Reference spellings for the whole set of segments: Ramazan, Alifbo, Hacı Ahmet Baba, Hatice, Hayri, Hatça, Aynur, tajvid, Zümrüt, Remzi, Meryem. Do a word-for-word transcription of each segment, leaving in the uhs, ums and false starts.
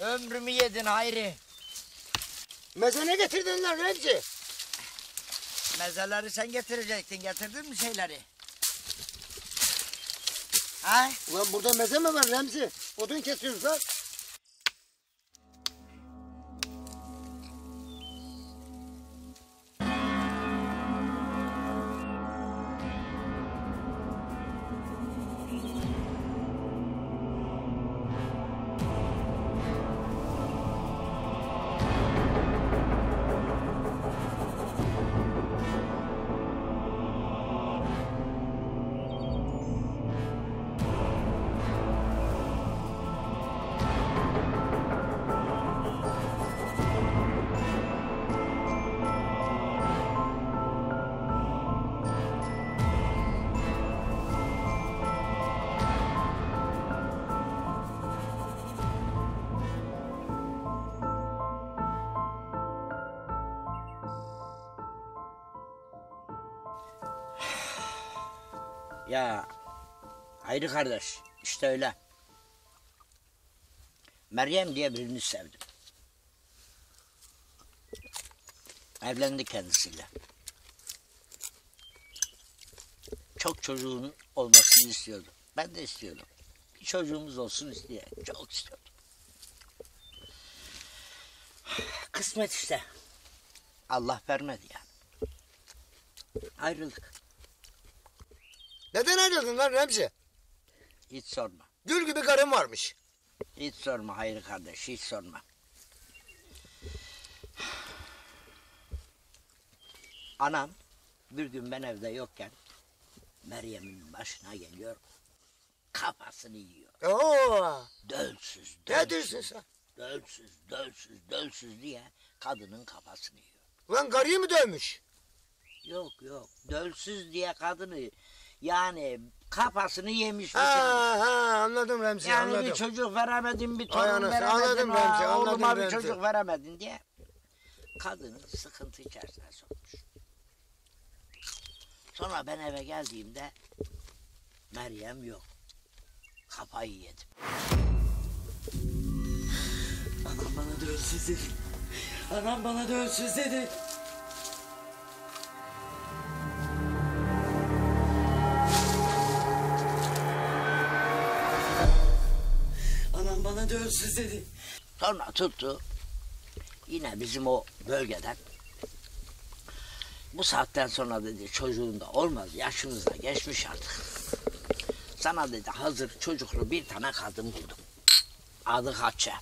Ömrümü yedin Hayri. Meze ne getirdin lan Remzi? Mezeleri sen getirecektin. Getirdin mi şeyleri? Ha? Ulan burada meze mi var Remzi? Odun kesiyoruz lan. Ya Hayri kardeş, işte öyle. Meryem diye birini sevdim. Evlendi kendisiyle. Çok çocuğun olmasını istiyordum. Ben de istiyordum. Bir çocuğumuz olsun diye çok istiyordum. Kısmet işte. Allah vermedi yani. Ayrıldık. Neden ayrıldın lan Remzi? Hiç sorma. Gül gibi karın varmış. Hiç sorma Hayri kardeş, hiç sorma. Anam bir gün ben evde yokken Meryem'in başına geliyor, kafasını yiyor. Oo. Dölsüz, dölsüz, dölsüz, dölsüz, dölsüz diye kadının kafasını yiyor. Lan karıyı mı dövmüş? Yok yok, dölsüz diye kadını... Yani kafasını yemiş. Ha ha, anladım Remzi, yani anladım. Yani bir çocuk veremedin, bir torun anasını, veremedin, anladım ha, Remzi, anladım oğluma Remzi. Bir çocuk veremedin diye kadını sıkıntı içerisine sokmuş. Sonra ben eve geldiğimde Meryem yok. Kafayı yedim. Anam bana dölsüz dedi. Anam bana dölsüz dedi. Dölsüz dedi. Sonra tuttu. Yine bizim o bölgeden. Bu saatten sonra dedi çocuğun da olmaz. Yaşımız da geçmiş artık. Sana dedi hazır çocuklu bir tane kadın buldum. Adı Hatça.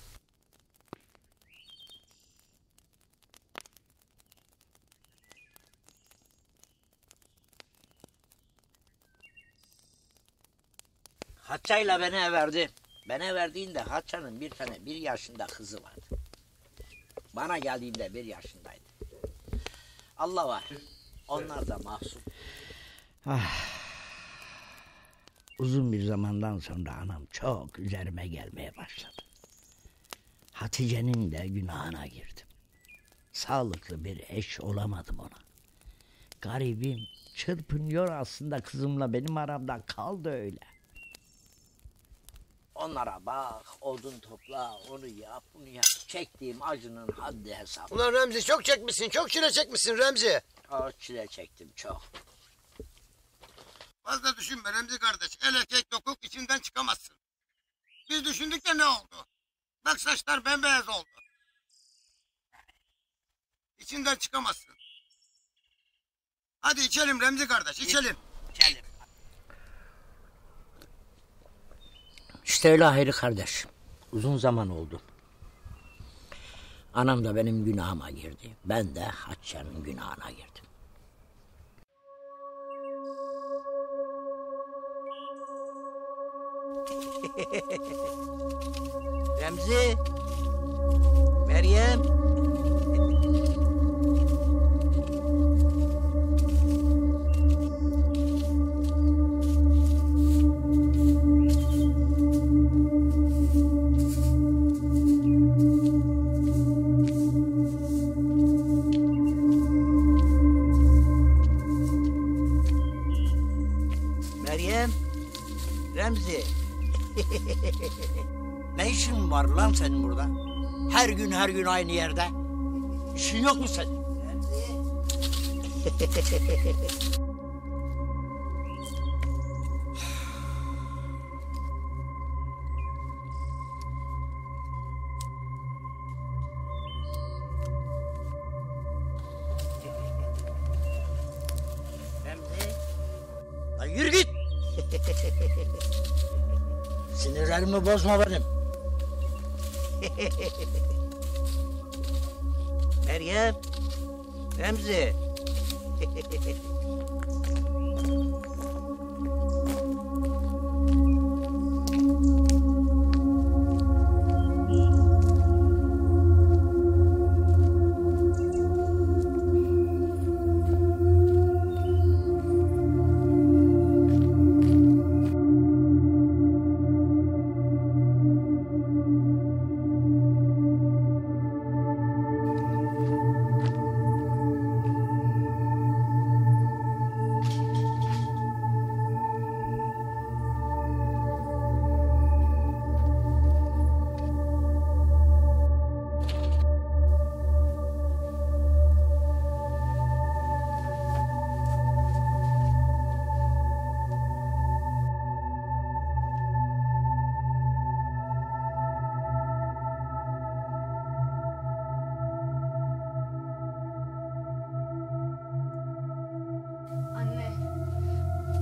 Hatça'yla beni verdi. Bana verdiğinde Hatça'nın bir tane bir yaşında kızı vardı. Bana geldiğinde bir yaşındaydı. Allah var. Onlar da mahsup. Ah. Uzun bir zamandan sonra anam çok üzerime gelmeye başladı. Hatice'nin de günahına girdim. Sağlıklı bir eş olamadım ona. Garibim çırpınıyor aslında kızımla benim aramda kaldı öyle. Onlara bak, odun topla, onu yap, bunu yap. Çektiğim acının haddi hesabı. Ulan Remzi çok çekmişsin, çok çile çekmişsin Remzi. O çile çektim, çok. Fazla düşünme Remzi kardeş, el erkek dokuk içinden çıkamazsın. Biz düşündük de ne oldu? Bak saçlar bembeyaz oldu. İçinden çıkamazsın. Hadi içelim Remzi kardeş, içelim. İçelim. İşte öyle Hayri kardeş. Uzun zaman oldu. Anam da benim günahıma girdi. Ben de Hatça'nın günahına girdim. Remzi. Meryem. Remzi, ne işin var lan senin burada? Her gün her gün aynı yerde. İşin yok mu sen? Lan yürü git. Sinirlerimi bozma benim. Meryem, Remzi.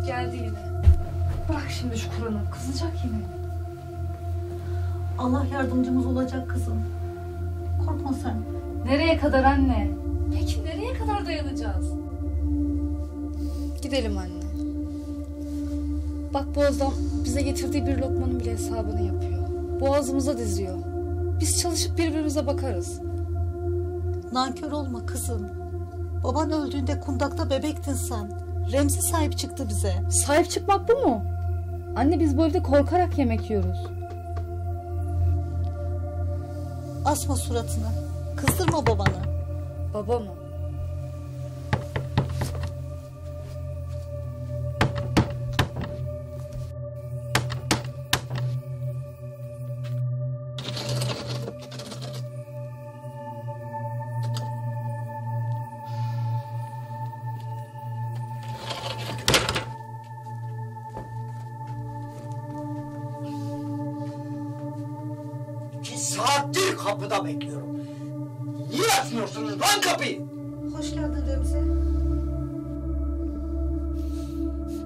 Geldi yine. Bak şimdi şu Kur'an'a kızacak yine. Allah yardımcımız olacak kızım. Korkma sen. Nereye kadar anne? Peki nereye kadar dayanacağız? Gidelim anne. Bak Boğaz'dan bize getirdiği bir lokmanın bile hesabını yapıyor. Boğazımıza diziyor. Biz çalışıp birbirimize bakarız. Nankör olma kızım. Baban öldüğünde kundakta bebektin sen. Remzi sahip çıktı bize. Sahip çıkmak bu mu? Anne biz bu evde korkarak yemek yiyoruz. Asma suratını. Kızdırma babanı. Baba mı? Saattir kapıda bekliyorum. Niye açmıyorsunuz lan kapıyı? Hoş geldin Remzi.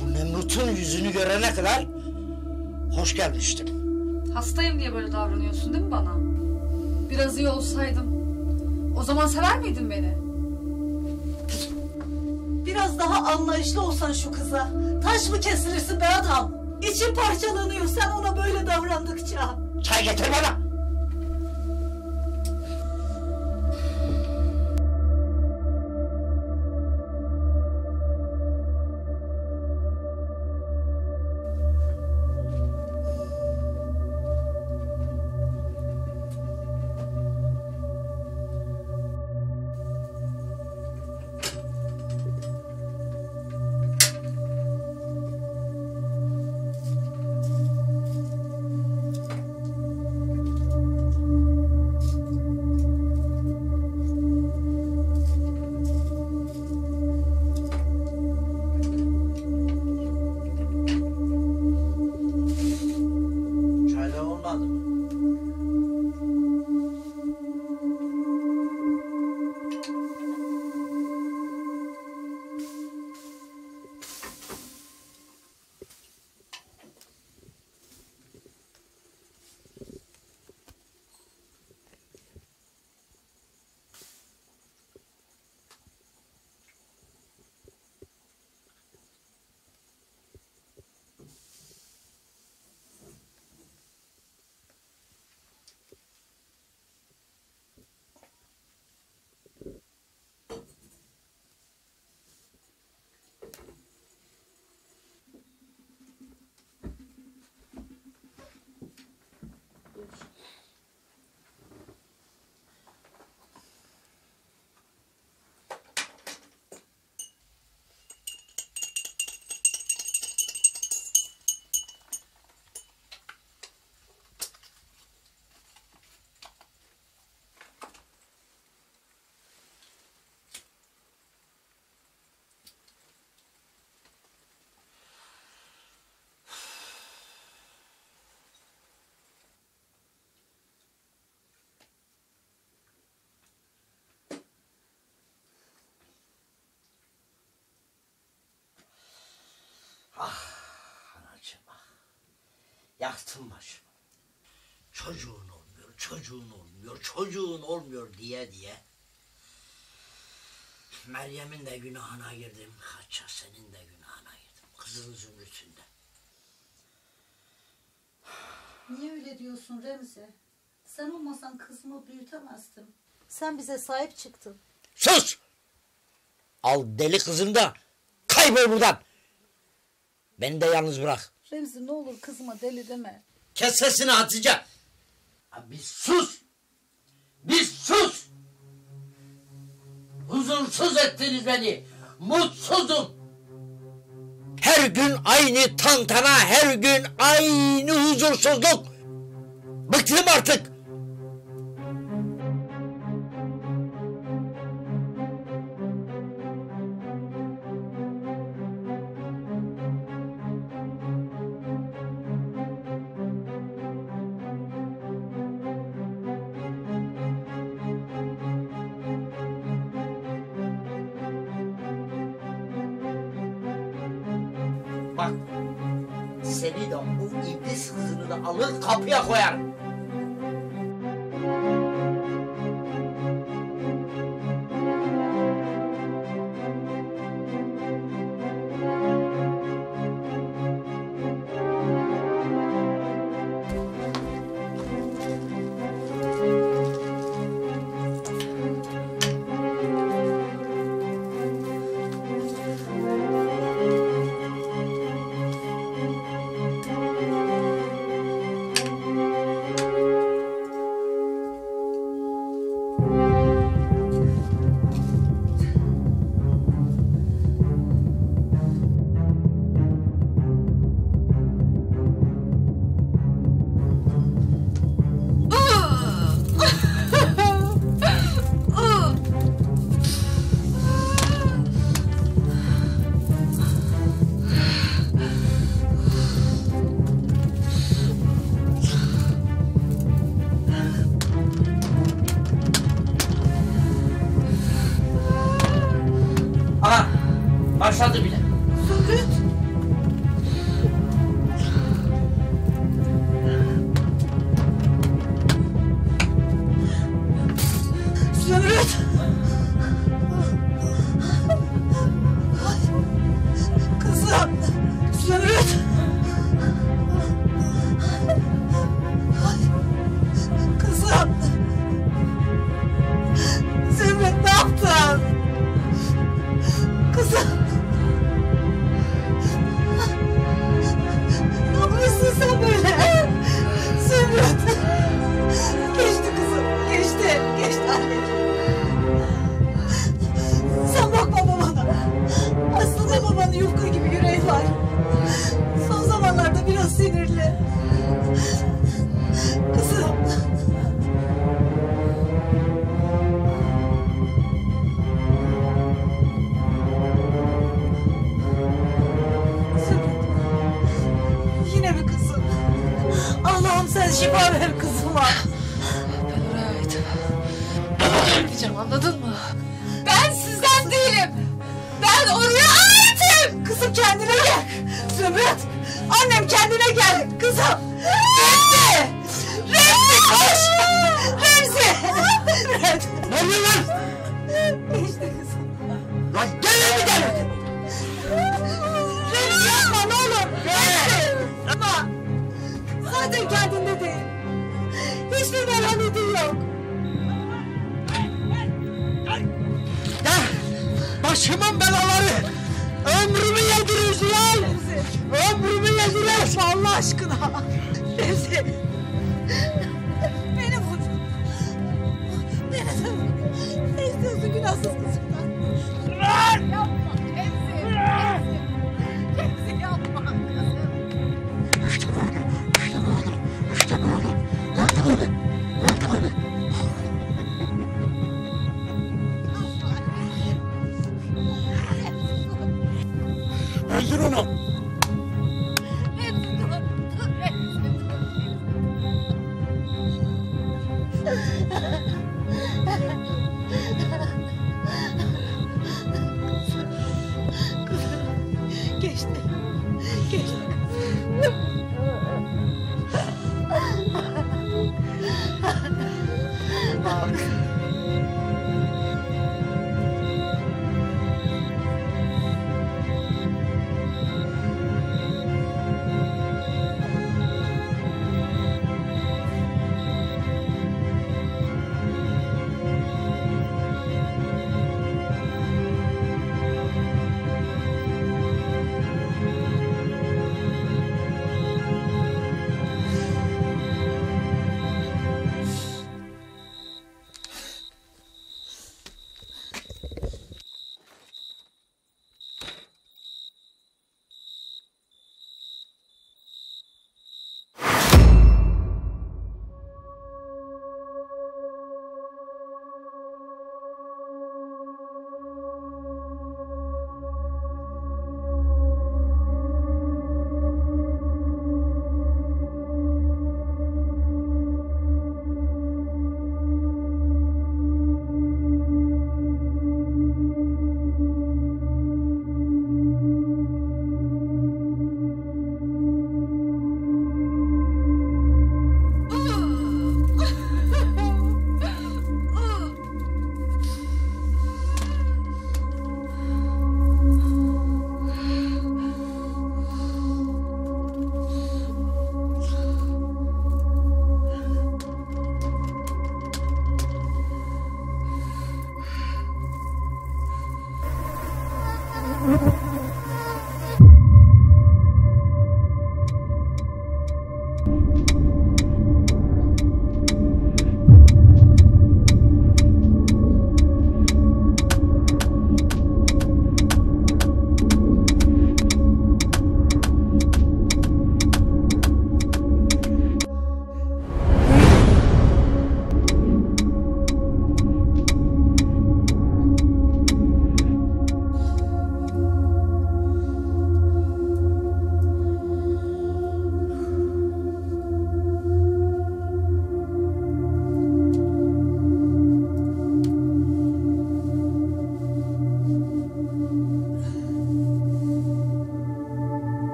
Bu Nemrut'un yüzünü görene kadar hoş gelmiştim. Hastayım diye böyle davranıyorsun değil mi bana? Biraz iyi olsaydım o zaman sever miydin beni? Biraz daha anlayışlı olsan şu kıza. Taş mı kesilirsin be adam? İçin parçalanıyor sen ona böyle davrandıkça. Çay getir bana. Yaktım başımı. Çocuğun olmuyor, çocuğun olmuyor, çocuğun olmuyor diye diye. Meryem'in de günahına girdim, Hatça senin de günahına girdim, kızın Zümrüt'ünde. Niye öyle diyorsun Remzi? Sen olmasan kızımı büyütemezdim. Sen bize sahip çıktın. Sus! Al deli kızını da kaybol buradan. Beni de yalnız bırak. Remzi ne olur kızıma deli deme. Kes sesini Hatice. Bir sus! Bir sus! Huzursuz ettiniz beni. Mutsuzum. Her gün aynı tantana, her gün aynı huzursuzluk. Bıktım artık. Bak, seni de bu iblis kızını da alır kapıya koyarım. Başladı bile. Zümrüt. Zümrüt. Kızım. Zümrüt. Kızım. Zümrüt ne yaptın? Kızım. Sen böyle. Zümrüt. Geçti kızım. Geçti. Geçti anneciğim. Sen bakma babana. Aslında babanın yufka gibi yüreği var. Son zamanlarda biraz sinirli. Kızım. Sen şifa ver kızıma. Ben oraya aitim. Gideceğim, anladın mı? Ben sizden değilim. Ben oraya aitim. Kızım kendine gel. Zümrüt. Annem kendine gel. Kızım. Remzi. Remzi koş. Remzi. Remzi. Ne oluyor lan? İşte kızım. Lan gel lan bir gel. Remzi yapma ne olur. Remzi. Ama. Zaten kendinde değil. Hiçbir merhametin yok. Ya, başımın belaları. Ömrümü yediriz lan. Remzi. Ömrümü yediriz Allah aşkına. Remzi. Beni vur. Beni de vur. Ne istiyorsun günahsız kızımdan? Yapma Remzi. Remzi. Remzi yapma kızım. Öldür onu. Geçti. Geçti.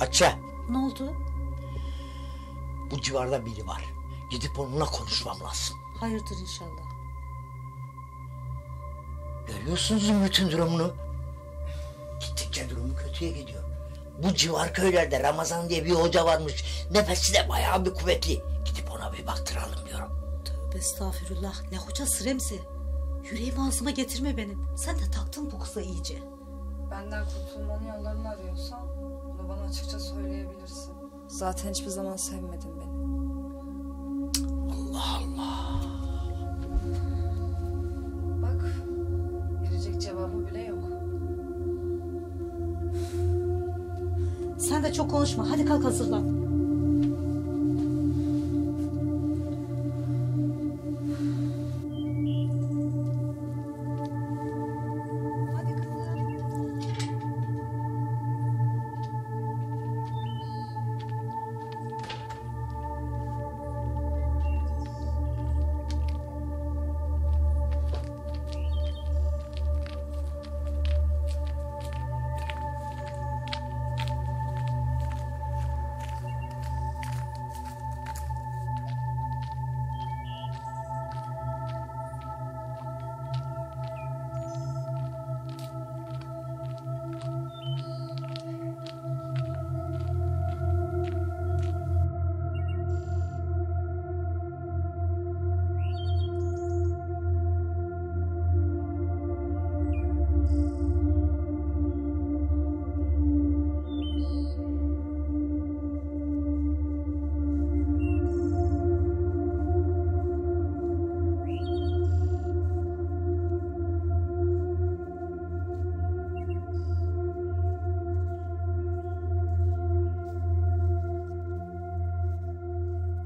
Hatça. Ne oldu? Bu civarda biri var. Gidip onunla konuşmam lazım. Hayırdır inşallah. Görüyorsun Zümrüt'ün durumunu. Gittikçe durumu kötüye gidiyor. Bu civar köylerde Ramazan diye bir hoca varmış. Nefesi de bayağı bir kuvvetli. Gidip ona bir baktıralım diyorum. Tövbe estağfirullah. Ne hocası Remzi? Yüreğimi ağzıma getirme benim. Sen de taktın bu kıza iyice. Benden kurtulmanın yollarını arıyorsan... bana açıkça söyleyebilirsin. Zaten hiçbir zaman sevmedin beni. Allah Allah. Bak, verecek cevabı bile yok. Sen de çok konuşma. Hadi kalk hazırlan.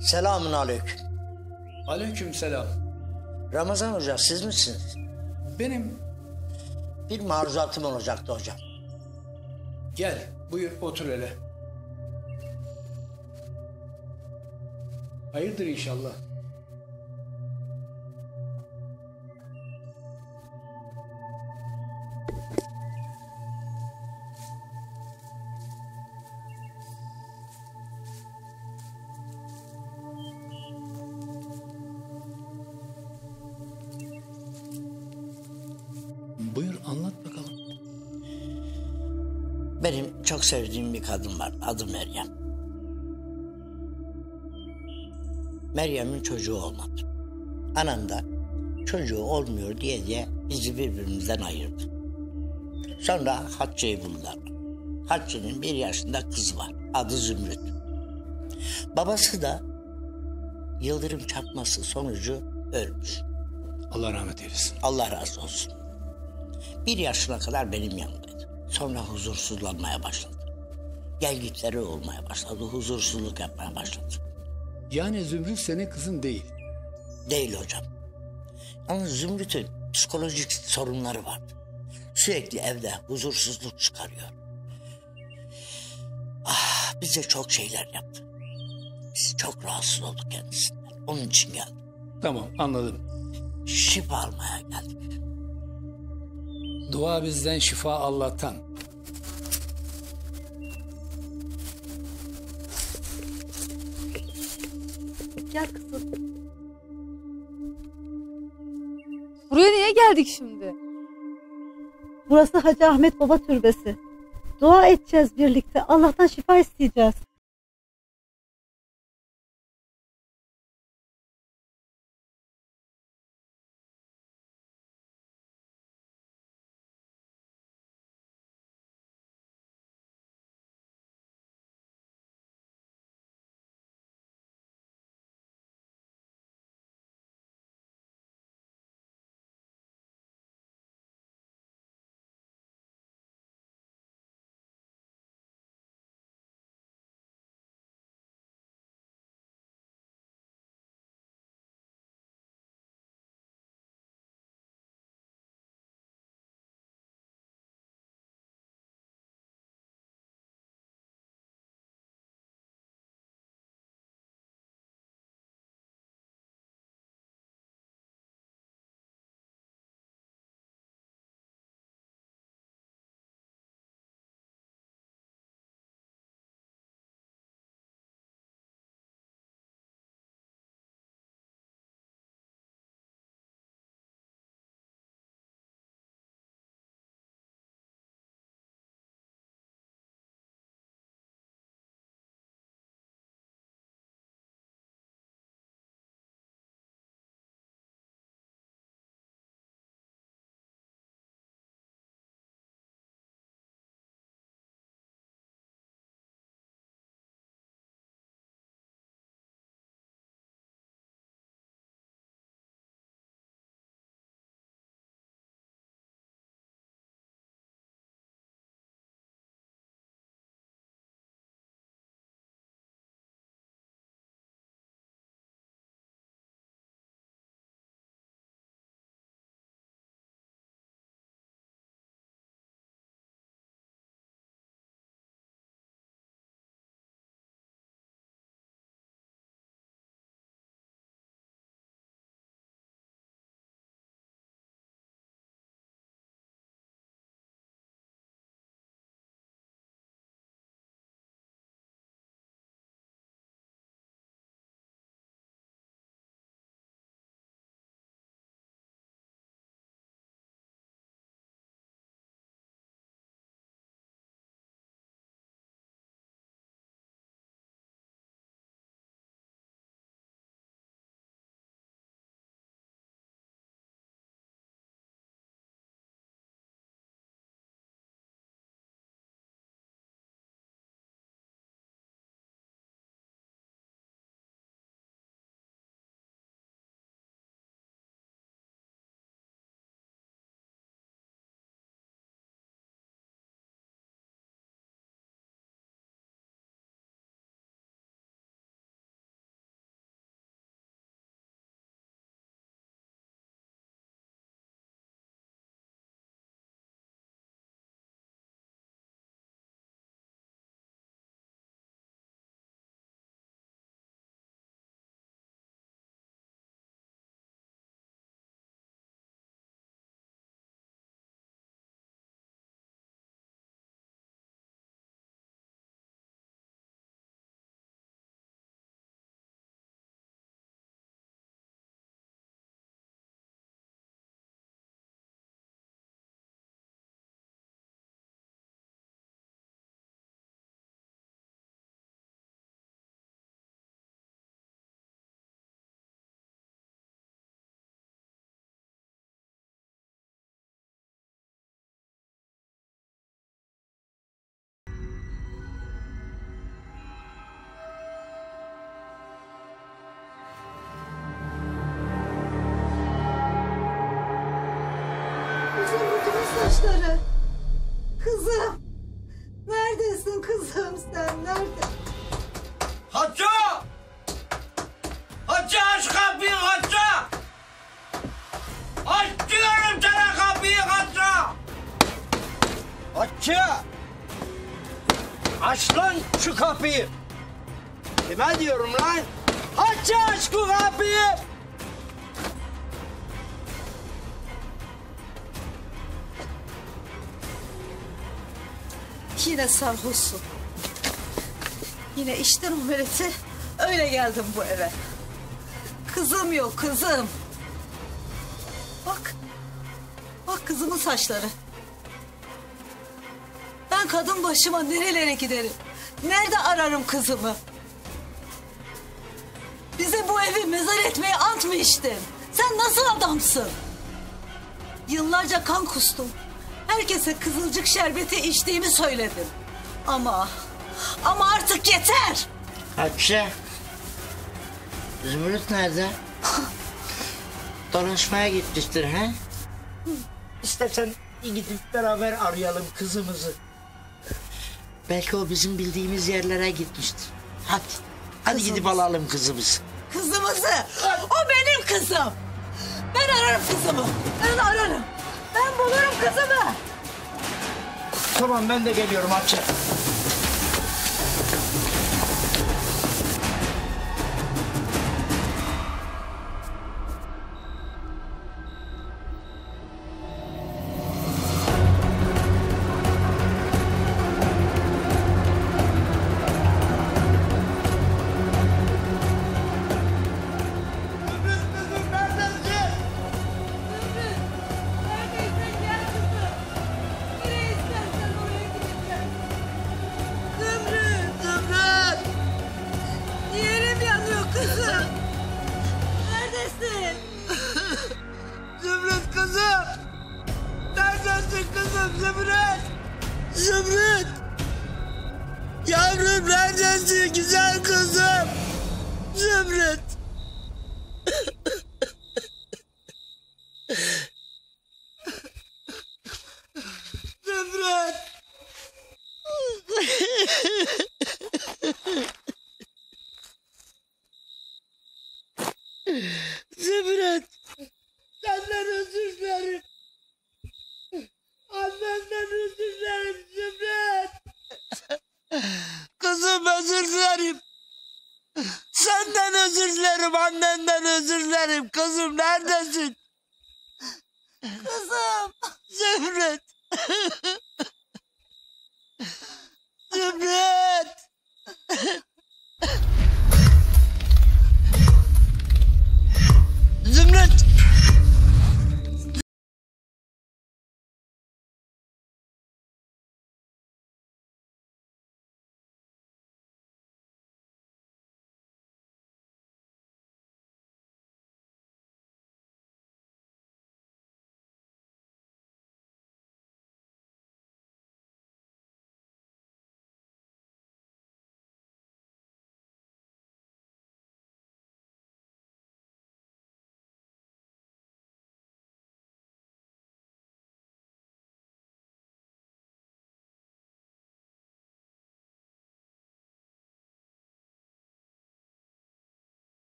Selamun aleyküm. Aleyküm selam. Ramazan hocam siz misiniz? Benim. Bir maruzatım olacaktı hocam. Gel buyur otur hele. Hayırdır inşallah. Benim çok sevdiğim bir kadın var, adı Meryem. Meryem'in çocuğu olmadı. Anam da çocuğu olmuyor diye diye bizi birbirimizden ayırdı. Sonra Hatça'yı buldular. Hatça'nın bir yaşında kızı var, adı Zümrüt. Babası da yıldırım çarpması sonucu ölmüş. Allah rahmet eylesin. Allah razı olsun. Bir yaşına kadar benim yanımda. Sonra huzursuzlanmaya başladı. Gelgitleri olmaya başladı, huzursuzluk yapmaya başladı. Yani Zümrüt senin kızın değil. Değil hocam. Ama Zümrüt'ün psikolojik sorunları vardı. Sürekli evde huzursuzluk çıkarıyor. Ah, bize çok şeyler yaptı. Biz çok rahatsız olduk kendisinden. Onun için geldim. Tamam, anladım. Şifa almaya geldik. Dua bizden, şifa Allah'tan. Gel kızım. Buraya niye geldik şimdi? Burası Hacı Ahmet Baba türbesi. Dua edeceğiz birlikte. Allah'tan şifa isteyeceğiz. saçları. Kızım. Neredesin kızım sen? Nerede? Hatça! Hatça aç kapıyı Hatça! Aç diyorum sana kapıyı Hatça! Hatça! Aç lan şu kapıyı! Kime diyorum lan? Hatça aç şu kapıyı! Yine sarhoşsun. Yine içtin umreti. Öyle geldim bu eve. Kızım yok kızım. Bak. Bak kızımın saçları. Ben kadın başıma nerelere giderim? Nerede ararım kızımı? Bize bu evi mezar etmeye ant mı içtin? Sen nasıl adamsın? Yıllarca kan kustum. Herkese kızılcık şerbeti içtiğimi söyledim. Ama, ama artık yeter. Hatice, Zümrüt nerede? Dolaşmaya gitmiştir he? İstersen gidip beraber arayalım kızımızı. Belki o bizim bildiğimiz yerlere gitmiştir. Hadi, hadi kızımız. Gidip alalım kızımızı. Kızımızı? O benim kızım. Ben ararım kızımı. Ben ararım. Ben bulurum kızımı. Tamam ben de geliyorum Hatça.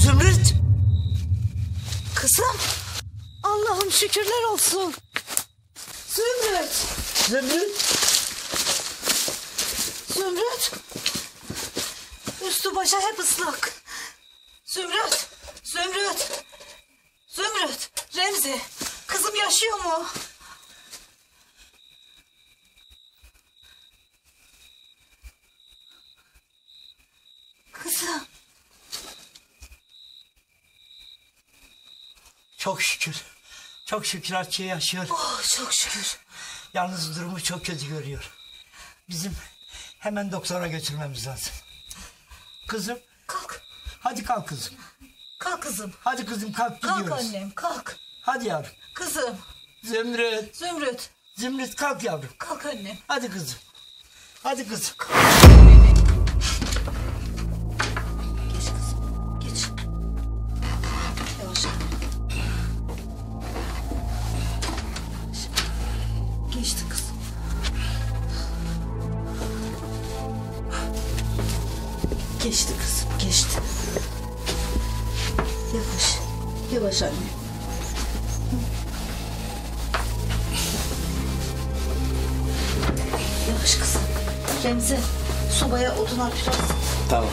Zümrüt! Kızım! Allah'ım şükürler olsun! Zümrüt! Zümrüt! Zümrüt! Üstü başa hep ıslak! Zümrüt! Zümrüt! Zümrüt! Remzi! Kızım yaşıyor mu? Kızım! Çok şükür. Çok şükür Hatça yaşıyor. Oh, çok şükür. Yalnız durumu çok kötü görüyor. Bizim hemen doktora götürmemiz lazım. Kızım. Kalk. Hadi kalk kızım. Kalk kızım. Hadi kızım kalk gidiyoruz. Kalk annem kalk. Hadi yavrum. Kızım. Zümrüt. Zümrüt. Zümrüt kalk yavrum. Kalk annem. Hadi kızım. Hadi kızım. Kalk. Geçti kızım, geçti. Yavaş, yavaş anne. Yavaş kızım. Remzi, sobaya odun al biraz. Tamam.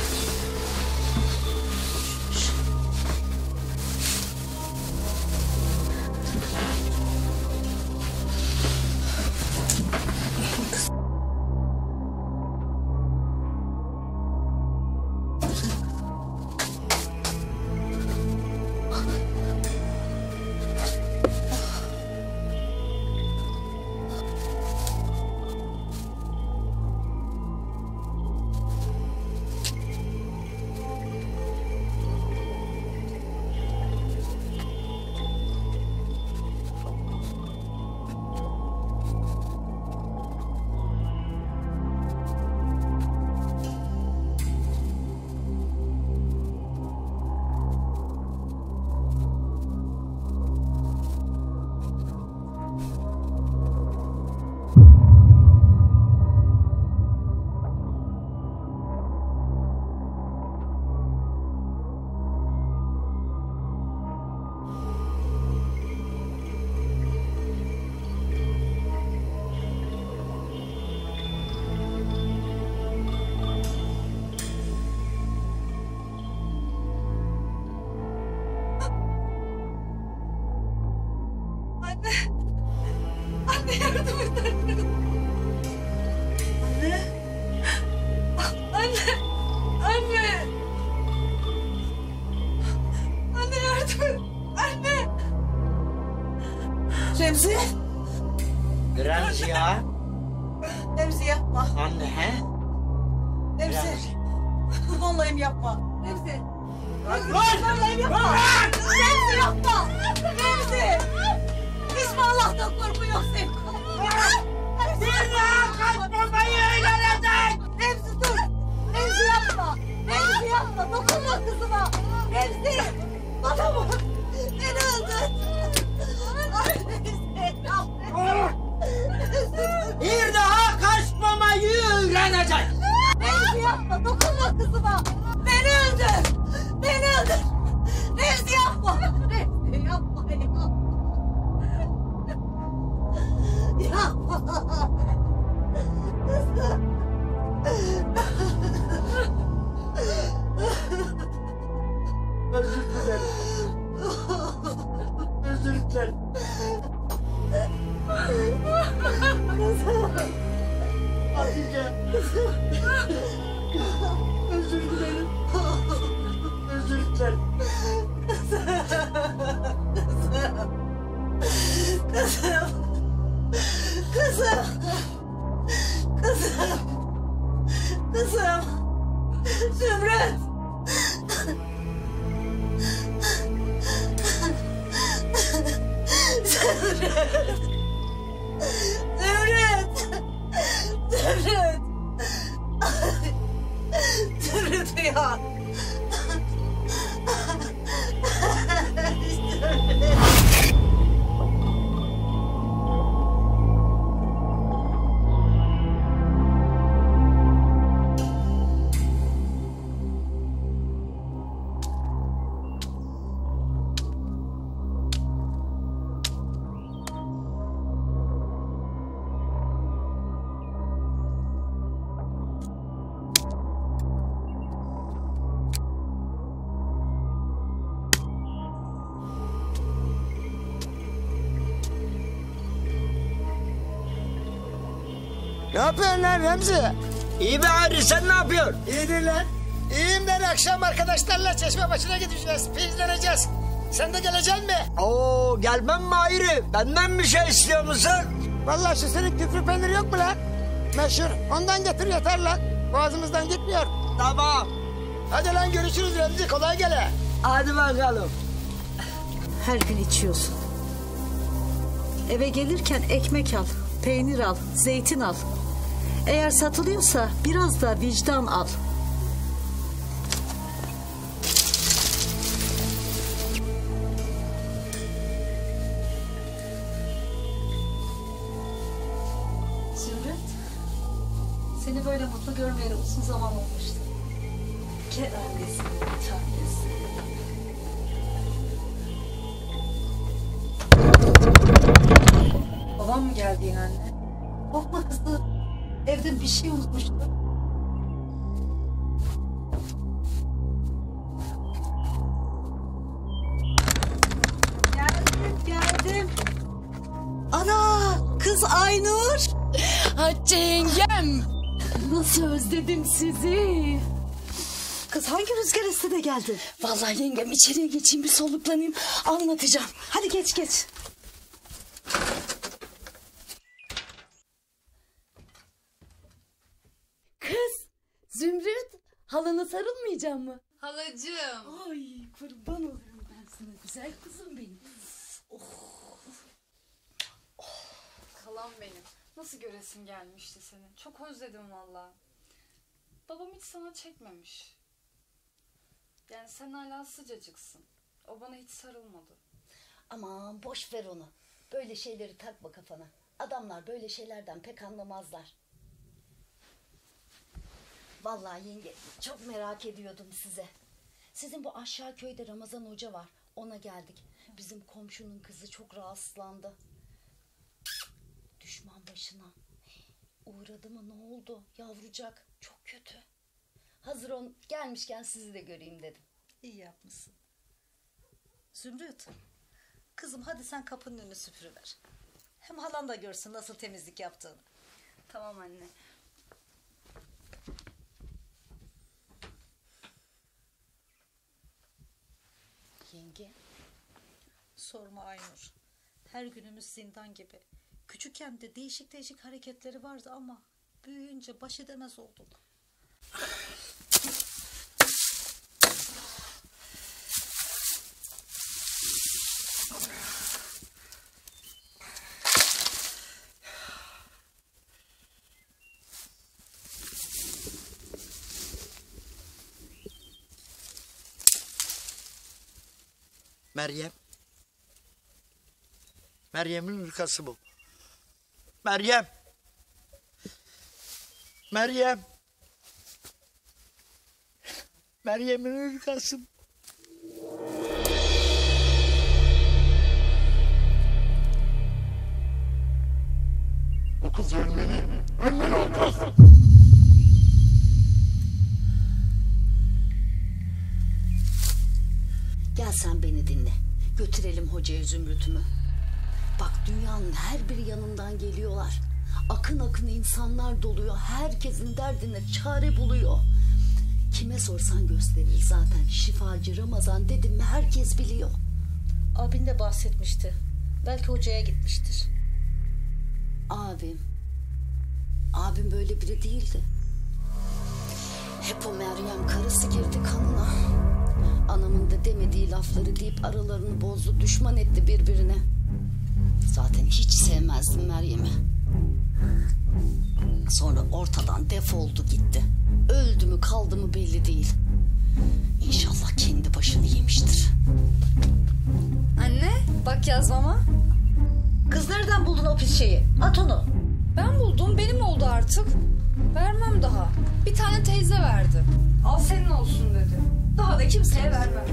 Ne yapıyorsun lan Remzi? İyi be Hayri, sen ne yapıyorsun? İyidir lan. İyiyim lan, akşam arkadaşlarla çeşme başına gideceğiz, pizleneceğiz. Sen de geleceksin mi? Oo, gelmem mi Hayri? Benden bir şey istiyor musun? Vallahi şu senin küflü peynir yok mu lan? Meşhur, ondan getir yeter lan. Boğazımızdan gitmiyor. Tamam. Hadi lan görüşürüz Remzi, kolay gele. Hadi bakalım. Her gün içiyorsun. Eve gelirken ekmek al, peynir al, zeytin al. Eğer satılıyorsa biraz da vicdan al. Zümrüt, seni böyle mutlu görmeyeli uzun zaman olmuştu. ki annesinin tanesi. Babam mı geldi yine anne? Korkma kızım. Evde bir şey unutmuştum. Geldim, geldim. Ana, kız Aynur. Hatice yengem. Nasıl özledim sizi. Kız hangi rüzgar esti de geldi? Vallahi yengem içeriye geçeyim bir soluklanayım. Anlatacağım. Hadi geç geç. Kız Zümrüt, halana sarılmayacağım mı? Halacığım. Ay kurban olurum ben sana güzel kızım benim. Oh. Oh. Halam benim. Nasıl göresin gelmişti seni. Çok özledim vallahi. Babam hiç sana çekmemiş. Yani sen hala sıcacıksın. O bana hiç sarılmadı. Aman boş ver onu. Böyle şeyleri takma kafana. Adamlar böyle şeylerden pek anlamazlar. Vallahi yenge çok merak ediyordum size. Sizin bu aşağı köyde Ramazan Hoca var. Ona geldik. Bizim komşunun kızı çok rahatsızlandı. Düşman başına. Uğradı mı ne oldu? Yavrucak çok kötü. Hazır on gelmişken sizi de göreyim dedim. İyi yapmışsın. Zümrüt. Kızım hadi sen kapının önünü süpürüver. Hem halan da görsün nasıl temizlik yaptığını. Tamam anne. Yenge. Sorma Aynur. Her günümüz zindan gibi. Küçükken de değişik değişik hareketleri vardı ama büyüyünce baş edemez oldum. Meryem. Meryem'in hırkası bu. Meryem. Meryem. Meryem'in hırkası. Bu kız ölmeli. Ölmeli o kız. Gel sen beni dinle. Götürelim hocaya Zümrüt'ümü. Bak dünyanın her biri yanından geliyorlar. Akın akın insanlar doluyor. Herkesin derdine çare buluyor. Kime sorsan gösterir zaten. Şifacı Ramazan dedim mi herkes biliyor. Abin de bahsetmişti. Belki hocaya gitmiştir. Abim. Abim böyle biri değildi. Hep o Meryem karısı girdi kanına. Anamın da demediği lafları deyip aralarını bozdu, düşman etti birbirine. Zaten hiç sevmezdim Meryem'i. Sonra ortadan defoldu gitti. Öldü mü kaldı mı belli değil. İnşallah kendi başını yemiştir. Anne bak yazmama. Kız nereden buldun o pis şeyi? At onu. Ben buldum, benim oldu artık. Vermem daha. Bir tane teyze verdi. Al senin olsun dedi. Daha da kimseye vermem.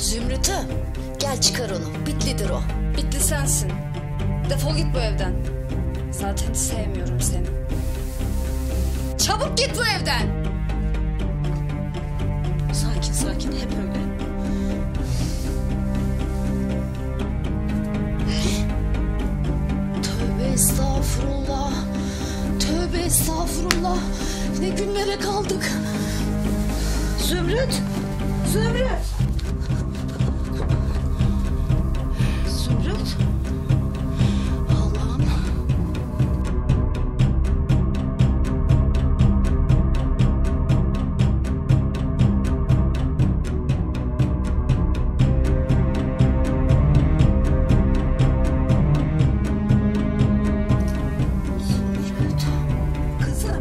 Zümrüt'ü gel çıkar onu. Bitlidir o. Bitli sensin. Defol git bu evden. Zaten sevmiyorum seni. Çabuk git bu evden. Sakin sakin hep öyle. Tövbe estağfurullah. Tövbe estağfurullah. Ne günlere kaldık. Zümrüt! Zümrüt! Zümrüt! Allah'ım! Zümrüt! Kızım!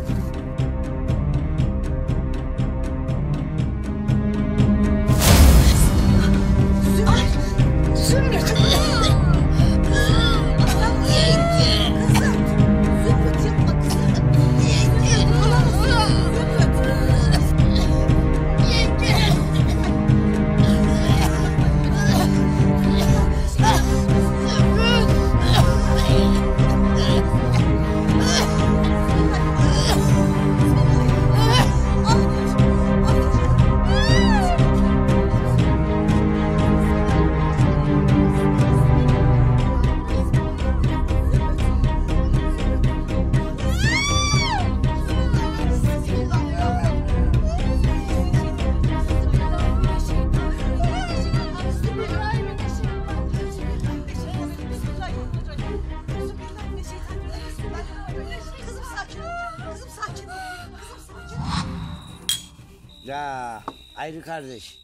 Ya ayrı kardeş.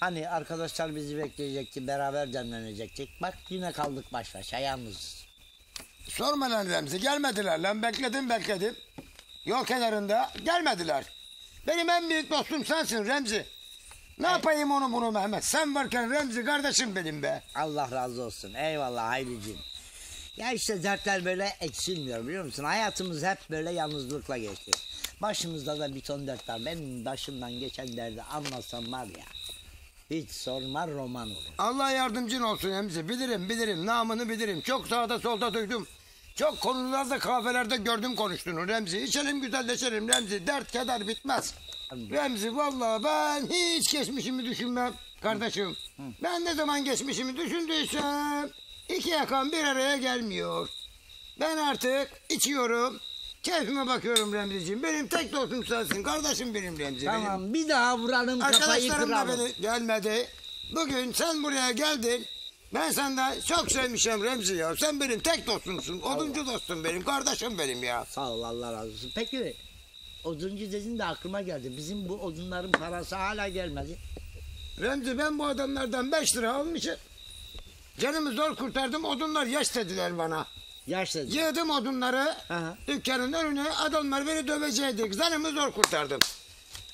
Hani arkadaşlar bizi bekleyecekti, beraber demlenecektik. Bak yine kaldık baş başa, yalnızız. Sorma lan Remzi, gelmediler lan. Bekledim bekledim. Yol kenarında gelmediler. Benim en büyük dostum sensin Remzi. Ne e yapayım onu bunu Mehmet? Sen varken Remzi kardeşim benim be. Allah razı olsun. Eyvallah Hayriciğim. Ya işte dertler böyle eksilmiyor biliyor musun? Hayatımız hep böyle yalnızlıkla geçti. Başımızda da bir ton dert var. Benim başımdan geçen derdi anlasam var ya. Hiç sorma roman olur. Allah yardımcın olsun Remzi. Bilirim bilirim. Namını bilirim. Çok sağda solda duydum. Çok konularda kahvelerde gördüm konuştuğunu Remzi. İçelim güzelleşelim Remzi. Dert keder bitmez. Remzi vallahi ben hiç geçmişimi düşünmem kardeşim. Hı. Hı. Ben ne zaman geçmişimi düşündüysem iki yakan bir araya gelmiyor. Ben artık içiyorum. Keyfime bakıyorum Remzi'ciğim. Benim tek dostum sensin kardeşim benim Remzi. Tamam benim. Bir daha vuralım kafayı kıralım. Arkadaşlarım da beni gelmedi. Bugün sen buraya geldin. Ben senden çok sevmişim Remzi ya. Sen benim tek dostumsun. Oduncu Allah. Dostum benim. Kardeşim benim ya. Sağ ol Allah razı olsun. Peki oduncu dedin de aklıma geldi. Bizim bu odunların parası hala gelmedi. Remzi ben bu adamlardan beş lira almışım. Canımı zor kurtardım. Odunlar yaş dediler bana. Yaş dediler. Yığdım odunları. Aha. Dükkanın önüne adamlar beni dövecekti. Canımı zor kurtardım.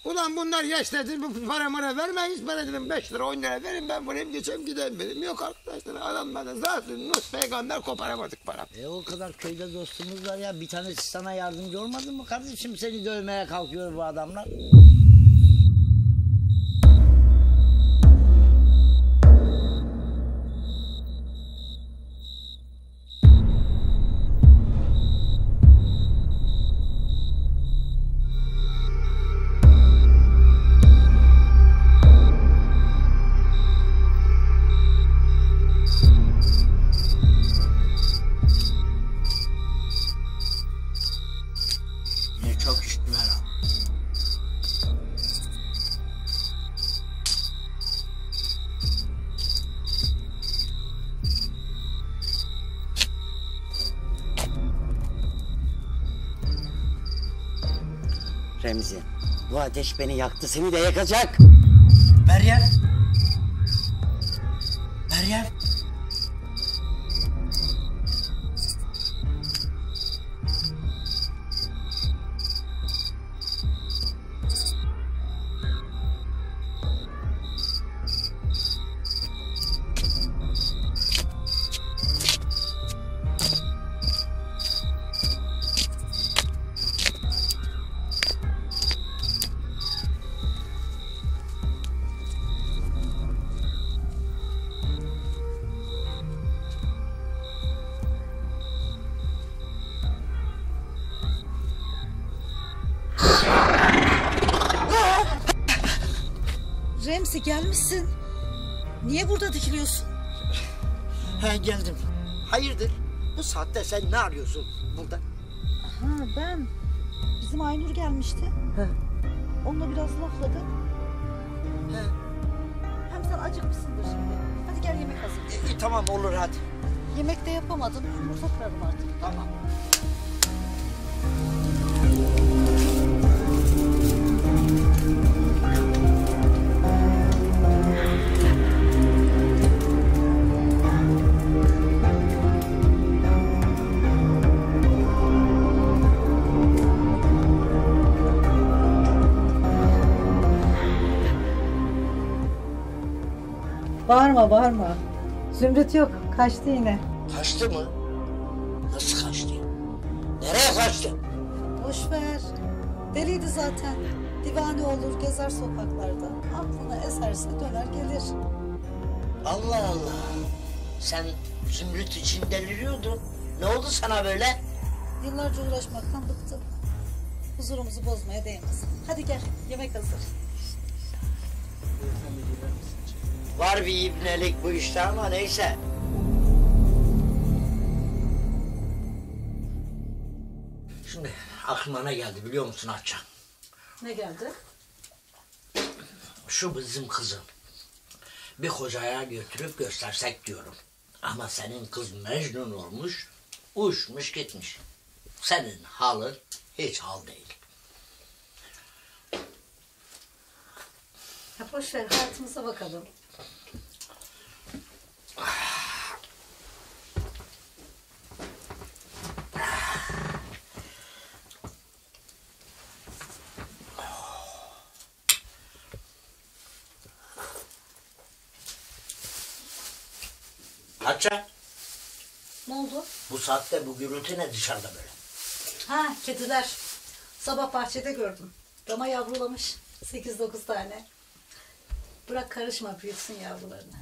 Ulan bunlar yaş dedi, bu para mara vermeyiz, bana dedim beş lira on lira verin ben buraya geçeyim gideyim dedim. Yok arkadaşlar adamlar da zaten Nuh peygamber koparamadık para. E o kadar köyde dostumuz var ya, bir tanesi sana yardımcı olmadı mı kardeşim, seni dövmeye kalkıyor bu adamlar. Remzi, bu ateş beni yaktı, seni de yakacak. Meryem! Meryem! Remzi gelmişsin. Niye burada dikiliyorsun? He geldim. Hayırdır? Bu saatte sen ne arıyorsun burada? Aha ben. Bizim Aynur gelmişti. He. Onunla biraz lafladık. He. Hem sen acıkmışsındır şimdi. Hadi gel yemek hazırlayalım. E, tamam olur hadi. Yemek de yapamadım. Yumurta kırarım artık. Tamam. Bağırma bağırma. Zümrüt yok. Kaçtı yine. Kaçtı mı? Nasıl kaçtı? Nereye kaçtı? Boş ver. Deliydi zaten. Divane olur gezer sokaklarda. Aklına eserse döner gelir. Allah Allah. Sen Zümrüt için deliriyordun. Ne oldu sana böyle? Yıllarca uğraşmaktan bıktım. Huzurumuzu bozmaya değmez. Hadi gel yemek hazır. Var bir ibnelik bu işte ama neyse. Şimdi aklıma ne geldi biliyor musun Hatça? Ne geldi? Şu bizim kızın bir kocaya götürüp göstersek diyorum. Ama senin kız mecnun olmuş, uçmuş gitmiş. Senin halın hiç hal değil. Boş ver, hayatımıza bakalım. Hatça. Ne oldu? Bu saatte bu gürültü ne dışarıda böyle? Ha, kediler. Sabah bahçede gördüm. Dama yavrulamış. Sekiz dokuz tane. Bırak karışma, büyütsün yavrularını.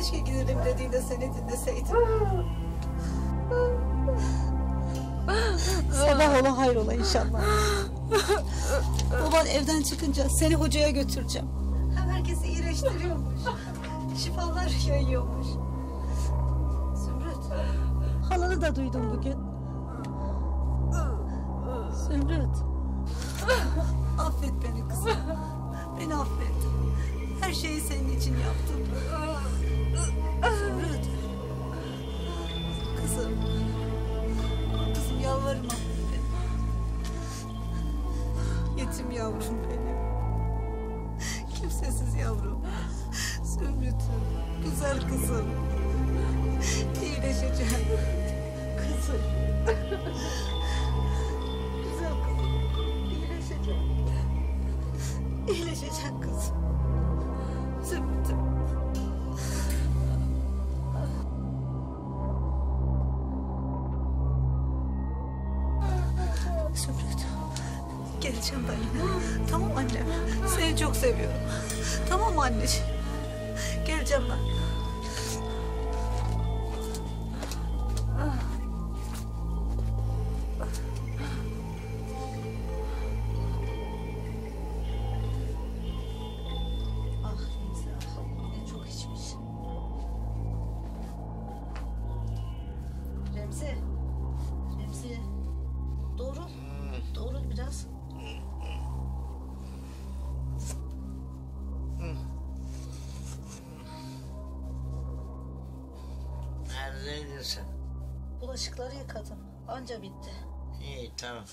Keşke gidelim dediğinde seni dinleseydim. Sabah ola hayrola inşallah. Baban evden çıkınca seni hocaya götüreceğim. Hem herkesi iyileştiriyormuş. Şifalar yayıyormuş. Zümrüt. Halanı da duydum bugün. Zümrüt. Affet beni kızım. Beni affet. Her şeyi senin için yaptım. Zümrüt. Kızım. Kızım yalvarırım affet beni. Yetim yavrum benim. Kimsesiz yavrum. Zümrüt'üm. Güzel kızım. İyileşeceğim. Kızım. Güzel kızım. İyileşeceğim. İyileşeceğim kızım. Zümrüt'üm. Zümrüt. Geleceğim ben yine. Tamam annem. Seni çok seviyorum. Tamam anneciğim. Geleceğim ben. Remzi, Remzi, doğrul, doğrul biraz. Neredeydin sen? Bulaşıkları yıkadım, anca bitti. İyi, tamam.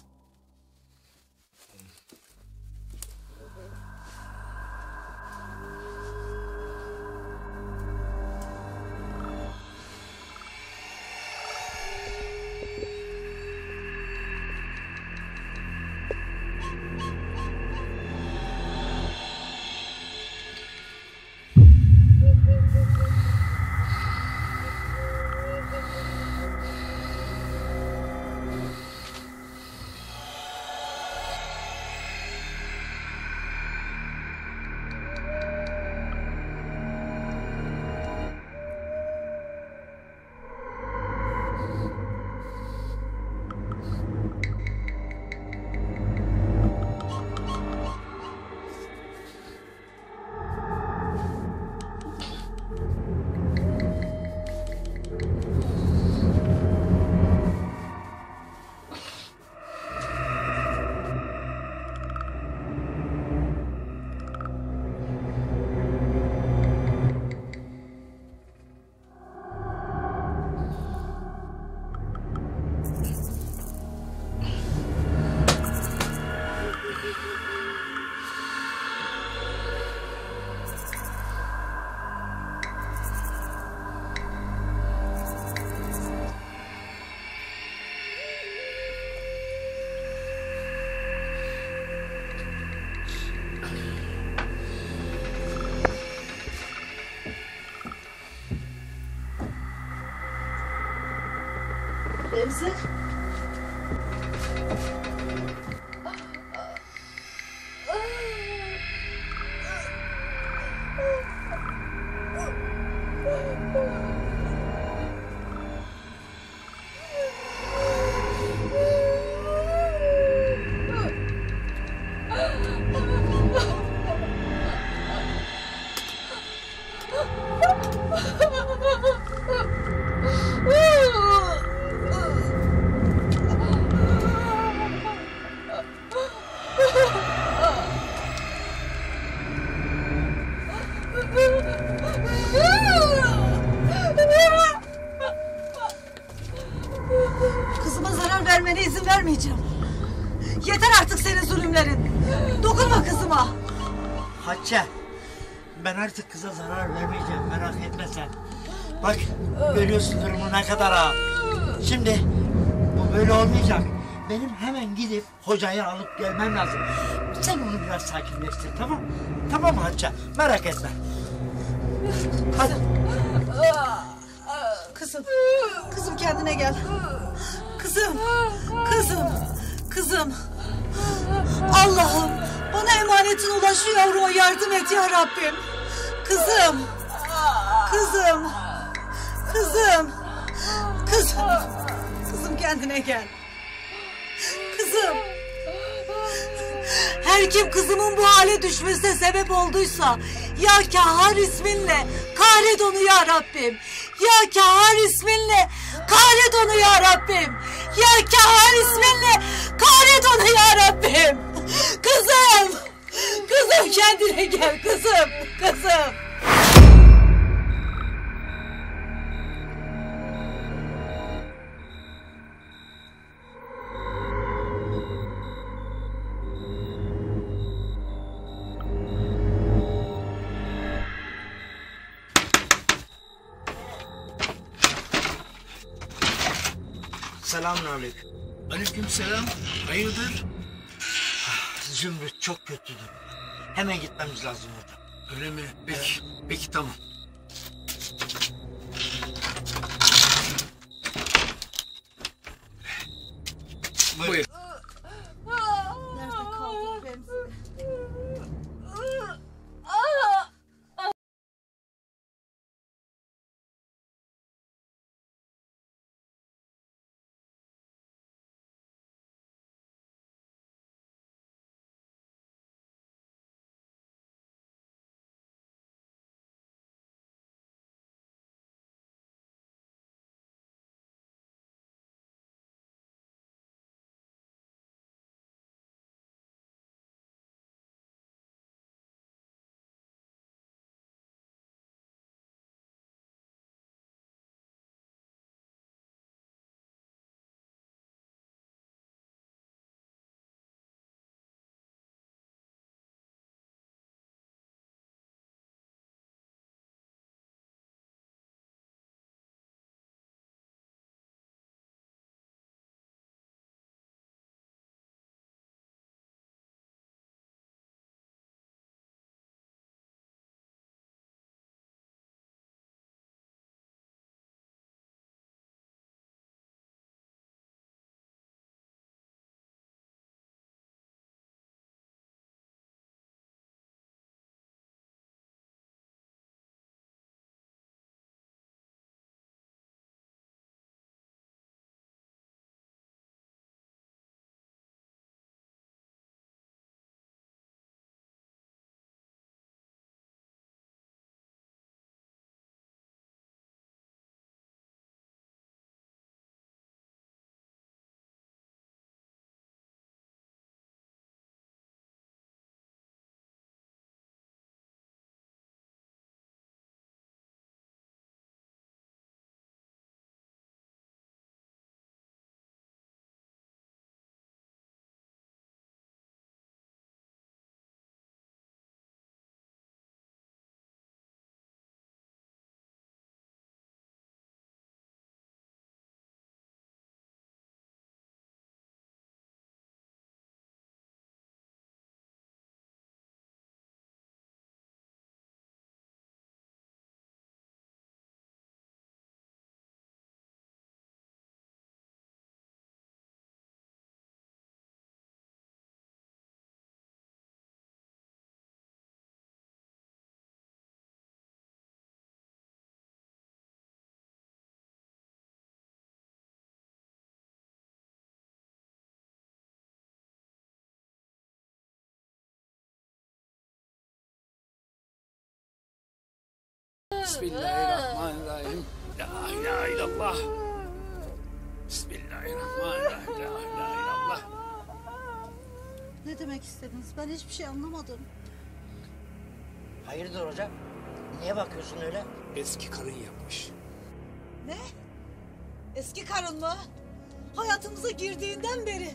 Remzi. Şimdi bu böyle olmayacak. Benim hemen gidip hocayı alıp gelmem lazım. Sen onu biraz sakinleştir, tamam? Tamam mı Hatça? Merak etme. Hadi. Kızım, kızım kendine gel. Kızım, kızım, kızım. Allah'ım bana emanetin ulaşıyor yavruma, yardım et ya Rabbim. Kızım, kızım, kızım. Kızım, kızım kendine gel. Kızım. Her kim kızımın bu hale düşmesine sebep olduysa ya Kahhar isminle kahret onu ya Rabbim. Ya Kahhar isminle kahret onu ya Rabbim. Ya Kahhar isminle kahret onu ya Rabbim. Kızım. Kızım kendine gel kızım. Kızım. Selamünaleyküm. Aleykümselam. Hayırdır? Zümrüt çok kötüdür. Hemen gitmemiz lazım burada. Öyle mi? Peki, evet. Peki tamam. Buyur. Buyur. Nerede kaldık Remzi? Bismillahirrahmanirrahim. La ilahe illallah. Bismillahirrahmanirrahim. La ilahe illallah. Ne demek istediniz? Ben hiçbir şey anlamadım. Hayırdır hocam? Niye bakıyorsun öyle? Eski karın yapmış. Ne? Eski karın mı? Hayatımıza girdiğinden beri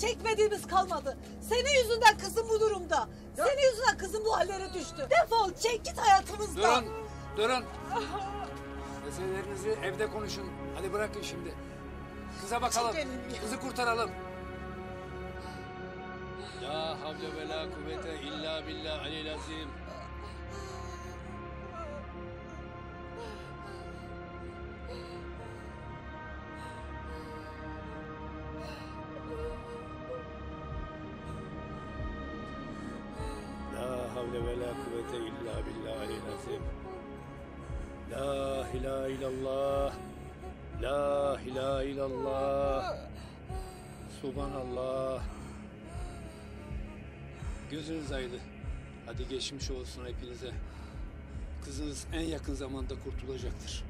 çekmediğimiz kalmadı. Senin yüzünden kızım bu durumda. Ya. Senin yüzünden kızım bu hallere düştü. Defol, çek git hayatımızdan. Durun, durun. Meselelerinizi evde konuşun. Hadi bırakın şimdi. Kıza bakalım, kızı kurtaralım. La havle ve la kuvvete illa billah aleyl azim. La ilahe illallah, la ilahe illallah, subhanallah. Gözünüz aydın. Hadi geçmiş olsun hepinize. Kızınız en yakın zamanda kurtulacaktır.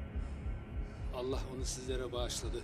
Allah onu sizlere bağışladı.